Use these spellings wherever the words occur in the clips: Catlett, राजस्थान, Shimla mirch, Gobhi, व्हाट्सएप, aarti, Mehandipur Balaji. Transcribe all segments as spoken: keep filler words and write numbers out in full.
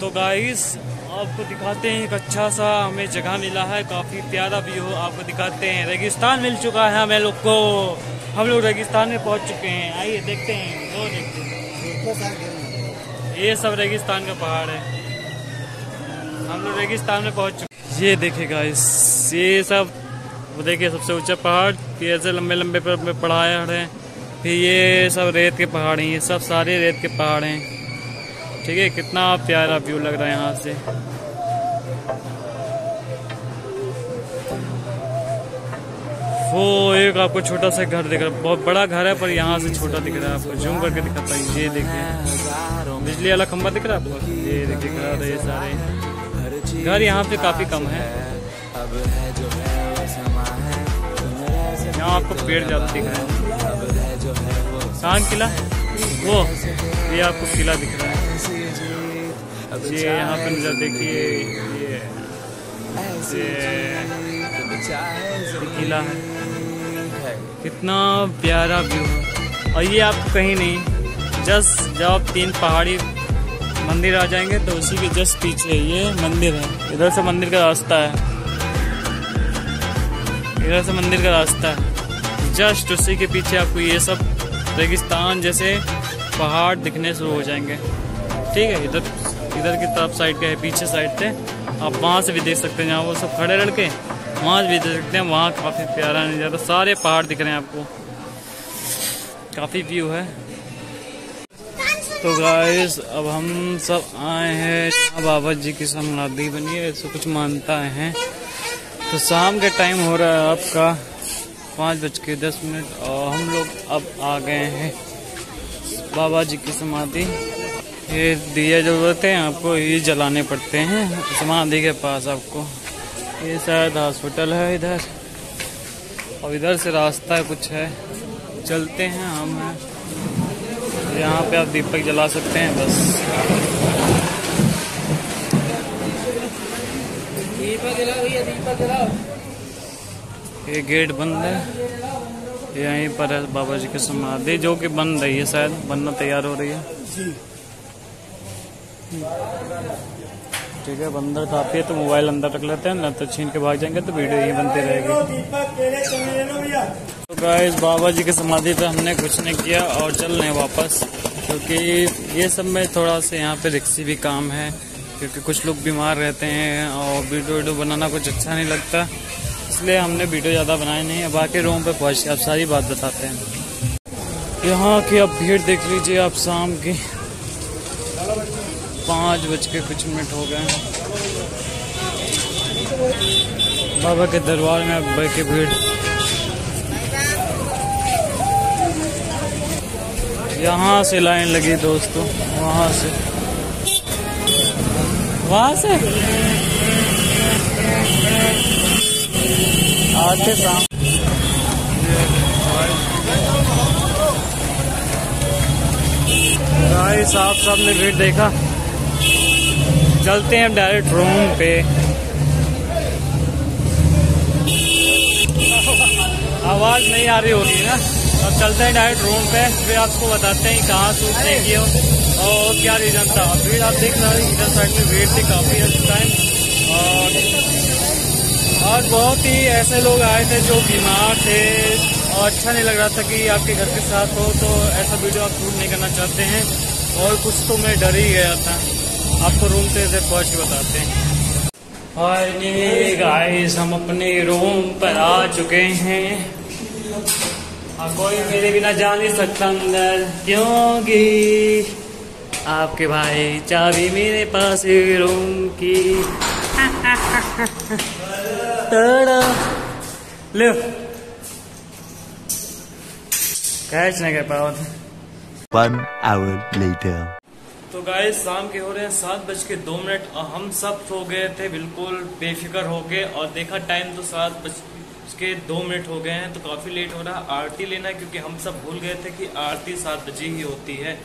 तो गाइस आपको दिखाते हैं एक अच्छा सा हमें जगह मिला है, काफ़ी प्यारा व्यू आपको दिखाते हैं। रेगिस्तान मिल चुका है हमें लोग को, हम लोग रेगिस्तान में पहुंच चुके हैं। आइए देखते हैं, वो देखते हैं ये सब रेगिस्तान का पहाड़ है। हम लोग रेगिस्तान में पहुंच चुके। ये देखिए गाइस, ये सब वो देखिए सबसे ऊँचा पहाड़, ये ऐसे लंबे लंबे पहाड़ हैं। फिर ये सब रेत के पहाड़ हैं, ये सब सारे रेत के पहाड़ हैं। ठीक है, कितना प्यारा व्यू लग रहा है यहाँ से। वो एक आपको छोटा सा घर दिख रहा है, बहुत बड़ा घर है पर यहाँ से छोटा दिख रहा है। आपको जूम करके दिखा पाइए। ये देखिए बिजली वाला खंबा दिख रहा है आपको, ये देखिए घर है। सारे घर यहाँ पे काफी कम है। यहाँ आपको पेड़ ज्यादा दिख रहा है। शान किला, वो ये आपको किला दिख रहा है। ये यहाँ पे नजर देखिए, ये ये किला है, कितना प्यारा व्यू। और ये आप कहीं नहीं, जस्ट जब आप तीन पहाड़ी मंदिर आ जाएंगे तो उसी के जस्ट पीछे ये मंदिर है। इधर से मंदिर का रास्ता है, इधर से मंदिर का रास्ता है। जस्ट उसी के पीछे आपको ये सब रेगिस्तान जैसे पहाड़ दिखने शुरू हो जाएंगे। ठीक है, इधर इधर की तरफ साइड का है, पीछे साइड से आप वहाँ से भी देख सकते हैं। जहाँ वो सब खड़े लड़के वहाँ से भी देख सकते हैं, वहाँ काफ़ी प्यारा नज़ारा, सारे पहाड़ दिख रहे हैं आपको, काफ़ी व्यू है। तो गाइस अब हम सब आए हैं, अब बाबा जी की समाधि बनी है, ऐसा कुछ मानता है। तो शाम का टाइम हो रहा है आपका पाँच बज के दस मिनट और हम लोग अब आ गए हैं बाबा जी की समाधि। ये दिया जरूरत है आपको, ये जलाने पड़ते हैं समाधि के पास आपको। ये शायद हॉस्पिटल है इधर, और इधर से रास्ता कुछ है, चलते हैं हम। यहाँ पे आप दीपक जला सकते हैं बस, दीपक जलाओ भैया, दीपक जलाओ। ये गेट बंद है, यहीं पर है बाबा जी की समाधि जो कि बन रही है, शायद बनना तैयार हो रही है। ठीक है, बंदर काफी है तो मोबाइल अंदर रख लेते हैं, ना तो छीन के भाग जाएंगे तो वीडियो यही बनती रहेगी। तो गाइस बाबा जी की समाधि पे हमने कुछ नहीं किया और चल रहे हैं वापस, क्योंकि ये सब में थोड़ा से यहाँ पे रिक्सी भी काम है, क्योंकि कुछ लोग बीमार रहते हैं और वीडियो वीडियो बनाना कुछ अच्छा नहीं लगता, इसलिए हमने वीडियो ज़्यादा बनाई नहीं है। बाकी रूम पर पहुँच के आप सारी बात बताते हैं। यहाँ की आप भीड़ देख लीजिए आप, शाम की पाँच बज के कुछ मिनट हो गए हैं। बाबा के दरबार में अब बैठ के भीड़, यहाँ से लाइन लगी दोस्तों, वहाँ से वहाँ से आते शाम। गाइस आप सबने भीड़ देखा, चलते हैं डायरेक्ट रूम पे। आवाज नहीं आ रही होगी ना, अब चलते हैं डायरेक्ट रूम पे, फिर आपको बताते हैं कहाँ सूट लेंगे और क्या रीजन था। भीड़ आप देख रहे हैं, इधर साइड में भीड़ थी काफी है इस टाइम, और आज बहुत ही ऐसे लोग आए थे जो बीमार थे और अच्छा नहीं लग रहा था कि आपके घर के साथ हो, तो ऐसा वीडियो आप शूट नहीं करना चाहते हैं। और कुछ तो मैं डर ही गया था, आपको रूम से ऐसे पहुँच के बताते हैं। और गाइस हम अपने रूम पर आ चुके हैं, और कोई मेरे बिना जा नहीं सकता अंदर, क्योंकि आपके भाई चाबी मेरे पास रूम की। लो कैच नहीं कर पाओ। One hour later. तो गाइस शाम के हो रहे हैं सात बज के दो मिनट और हम सब सो गए थे बिल्कुल बेफिक्र हो गए, और देखा टाइम तो सात बज के दो मिनट हो गए हैं, तो काफ़ी लेट हो रहा है। आरती लेना है क्योंकि हम सब भूल गए थे कि आरती सात बजे ही होती है।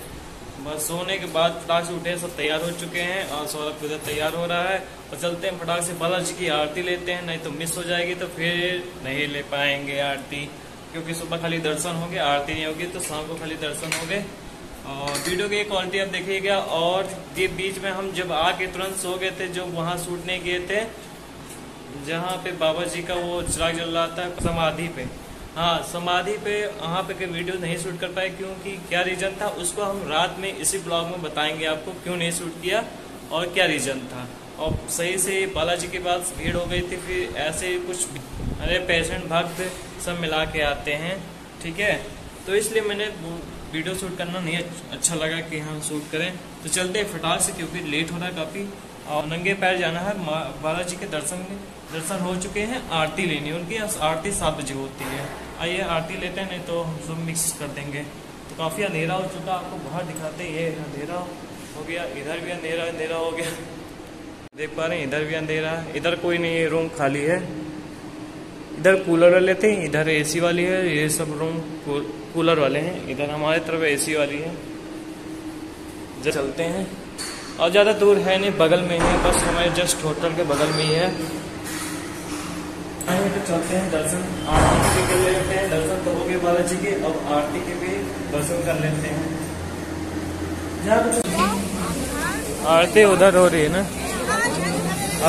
बस सोने के बाद फटाक से उठे, सब तैयार हो चुके हैं और सौरभ पूजा तैयार हो रहा है, और चलते हैं फटाक से बालाजी की आरती लेते हैं, नहीं तो मिस हो जाएगी तो फिर नहीं ले पाएंगे आरती, क्योंकि सुबह खाली दर्शन हो गए, आरती नहीं होगी, तो शाम को खाली दर्शन हो गए। और वीडियो की क्वालिटी आप देखिएगा। और ये बीच में हम जब आके तुरंत सो गए थे, जो वहाँ शूट नहीं किए थे जहाँ पे बाबा जी का वो चिराग जल रहा था समाधि पे, हाँ समाधि पे, वहाँ पे के वीडियो नहीं शूट कर पाए क्योंकि क्या रीज़न था उसको हम रात में इसी ब्लॉग में बताएंगे आपको क्यों नहीं शूट किया और क्या रीज़न था। और सही से बालाजी के पास भीड़ हो गई थी, फिर ऐसे कुछ अरे पेशेंट भक्त सब मिला के आते हैं, ठीक है, तो इसलिए मैंने वीडियो शूट करना नहीं अच्छा लगा कि हम शूट करें। तो चलते हैं फटाक से क्योंकि लेट हो रहा है काफ़ी और नंगे पैर जाना है। बालाजी के दर्शन में दर्शन हो चुके हैं, आरती लेनी उनकी, आरती सात बजे होती है। आइए आरती लेते हैं, नहीं तो हम सब मिक्स कर देंगे। तो काफ़ी अंधेरा हो चुका, आपको बाहर दिखाते हैं, ये अंधेरा हो गया, इधर भी अंधेरा अंधेरा हो गया, देख पा रहे हैं, इधर भी अंधेरा है, इधर कोई नहीं है, रूम खाली है। इधर कूलर वाले थे, इधर एसी वाली है, ये सब रूम कूलर वाले हैं, इधर हमारे तरफ एसी वाली है। जब चलते हैं, और ज़्यादा दूर है नहीं, बगल में है, बस हमारे जस्ट होटल के बगल में ही है। तो चलते हैं दर्शन आरती के लिए लेते हैं, दर्शन तो हो गए बालाजी के, अब आरती के भी दर्शन कर लेते हैं। आरती उधर हो रही है ना,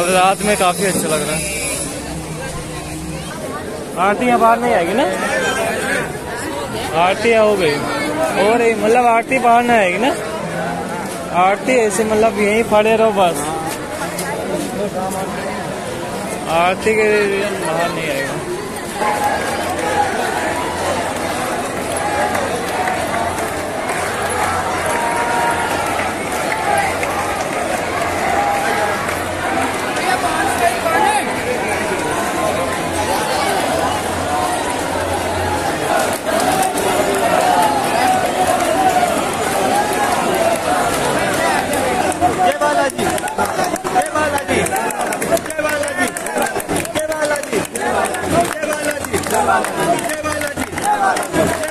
अब रात में काफी अच्छा लग रहा है। आरती यहाँ बाहर नहीं आएगी ना, आरती हो गई हो रही, मतलब आरती बाहर नहीं आएगी ना, आरती ऐसे मतलब यहीं पड़े रहो बस, आरती के बाहर नहीं आएगा। जय बालाजी, जय बालाजी, जय बालाजी, जय बालाजी, जय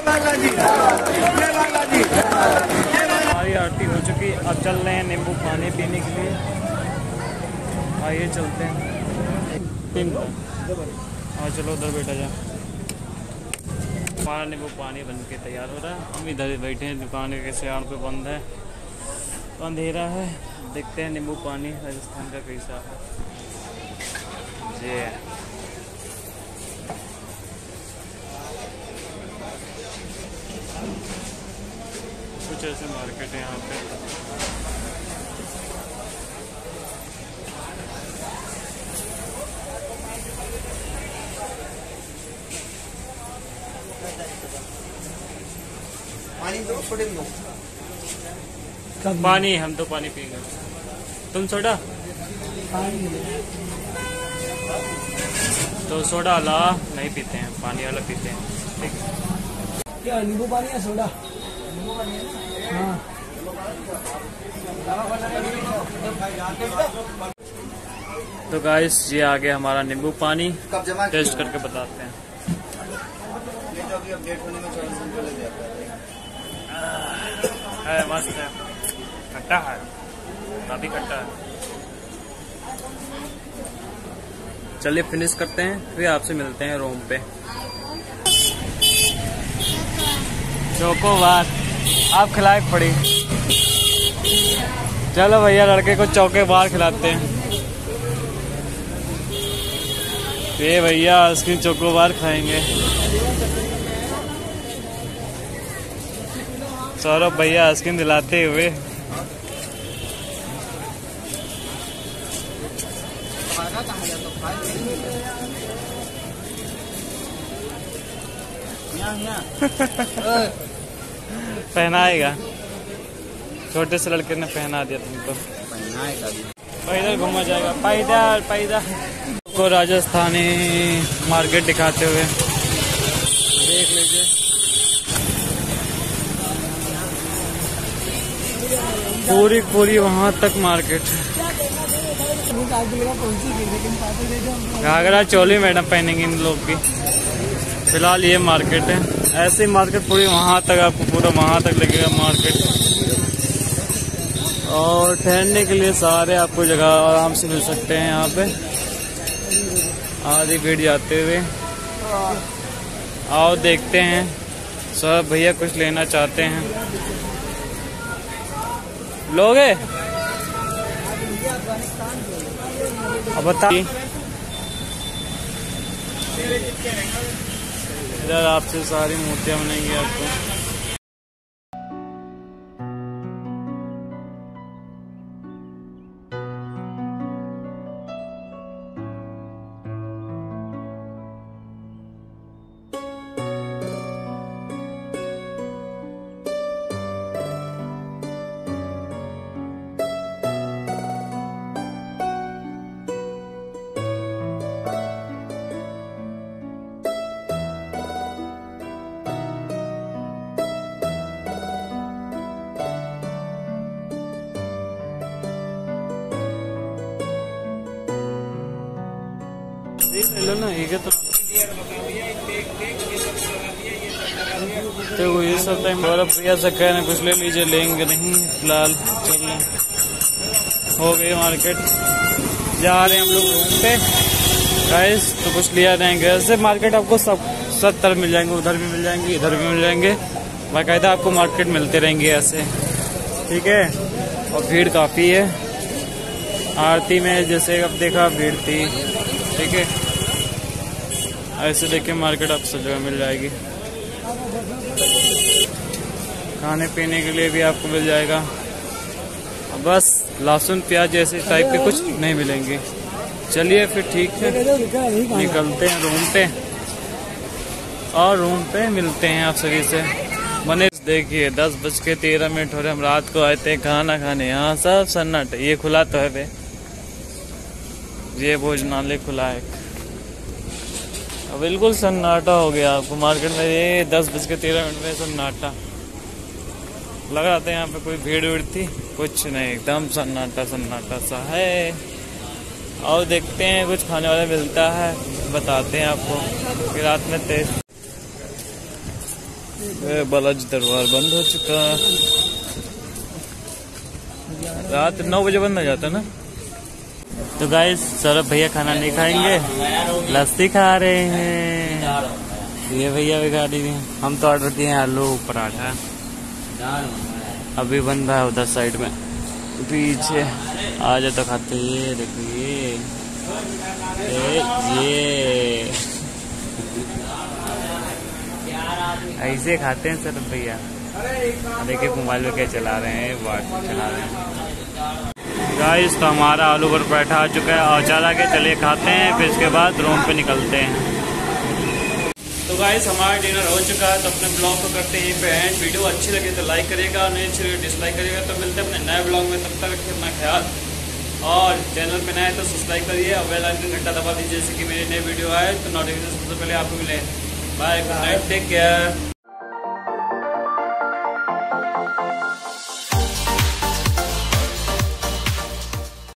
बालाजी, जय बालाजी। हमारी आरती हो चुकी, अब चल रहे हैं नींबू पानी पीने के लिए। आइए चलते हैं, हाँ चलो उधर बैठा जा। हमारा नींबू पानी बन के तैयार हो रहा है, हम इधर ही बैठे हैं, दुकान के सियार पे बंद है, अंधेरा है, देखते हैं नींबू पानी राजस्थान का कैसा है। जी ऐसे मार्केट है यहाँ पे, पानी दो, छोटे दो पानी, हम तो पानी पिएंगे, तुम सोडा, तो सोडा ला नहीं पीते हैं, पानी वाला पीते हैं, ठीक है। क्या नींबू पानी है सोडा? हाँ। तो गाइस ये आ गया हमारा नींबू पानी, टेस्ट करके बताते हैं। है मस्त है, खट्टा है, काफी खट्टा है। चलिए फिनिश करते हैं, फिर आपसे मिलते हैं रूम पे। चोकोबार आप खिलाए पड़ी, चलो भैया लड़के को चोकोबार खिलाते हैं। ये भैया आइसक्रीम चोकोबार खाएंगे, सौरभ भैया आइसक्रीम दिलाते हुए। पहनाएगा, छोटे से लड़के ने पहना दिया तुमको, पहनाएगा पैदल घूमा जाएगा, पैदल पैदल। को राजस्थानी मार्केट दिखाते हुए देख लीजिए, पूरी पूरी वहाँ तक मार्केट है। घाघरा चोली मैडम पहनेंगे इन लोग की, फिलहाल ये मार्केट है, ऐसे मार्केट पूरी वहाँ तक आपको पूरा वहाँ तक लगेगा मार्केट, और ठहरने के लिए सारे आपको जगह आराम से मिल सकते हैं यहाँ पे। आधी भीड़ जाते हुए, आओ देखते हैं सर भैया कुछ लेना चाहते हैं। लोगे? अब बता इधर आपसे सारी मूर्तियां बनेंगी आपको। ना ये क्या तो देखो ये सब टाइम हमारा प्रिया से कहना कुछ ले लीजिए, लेंगे नहीं फिलहाल। चल हो गई मार्केट, जा रहे हैं हम लोग घूमते गाइस। तो कुछ लिया नहीं घर से, मार्केट आपको सब सब तरफ मिल जाएंगे, उधर भी मिल जाएंगे इधर भी मिल जाएंगे, बाकायदा आपको मार्केट मिलते रहेंगे ऐसे, ठीक है। और भीड़ काफ़ी है, आरती में जैसे अब देखा भीड़ थी, ठीक है। ऐसे देखे मार्केट आप सब जगह मिल जाएगी, खाने पीने के लिए भी आपको मिल जाएगा। बस लहसुन प्याज ऐसे टाइप के कुछ नहीं मिलेंगे। चलिए फिर ठीक है, निकलते हैं रूम पे और रूम पे मिलते हैं आप सभी से बने। देखिए दस बज के तेरह मिनट हो रहे, हम रात को आए थे खाना खाने, यहाँ सब सन्नाटा। ये खुला तो है भाई, ये भोजनालय खुला है, अब बिल्कुल सन्नाटा हो गया आपको मार्केट में। ये दस बज के तेरह मिनट में सन्नाटा लग रहा था, यहाँ पे कोई भीड़ भीड़ थी कुछ नहीं, एकदम सन्नाटा सन्नाटा सा है। और देखते हैं कुछ खाने वाला मिलता है, बताते हैं आपको फिर रात में। तेज बालाजी दरबार बंद हो चुका, रात नौ बजे बंद हो जाता ना। तो गाइस सौरभ भैया खाना नहीं खाएंगे, लस्सी खा रहे हैं। ये भैया भी खा रही है। हम तो ऑर्डर किए हैं आलू पराठा, अभी बन रहा है उधर साइड में पीछे। आ जाओ तो खाते, ये देखिए ये ऐसे खाते हैं सौरभ भैया। देखिए मोबाइल में क्या चला रहे हैं, व्हाट्सएप चला रहे हैं। गाइस तो हमारा आलू पर पराठा आ चुका है और चला के चले खाते हैं, फिर इसके बाद रूम पे निकलते हैं। तो गाइस हमारा डिनर हो चुका है, तो अपने ब्लॉग को करते हैं पे एंड। वीडियो अच्छी लगे तो लाइक करिएगा, नहीं अच्छी लगे डिसलाइक करिएगा। तो मिलते हैं अपने नए ब्लॉग में, तब तक रखिए अपना ख्याल। और चैनल पर नए तो सब्सक्राइब करिए और बेल आइकन घंटा दबा दीजिए, जैसे कि मेरी नई वीडियो आए तो नोटिफिकेशन सबसे पहले आपको मिले। Bye, good night, take care.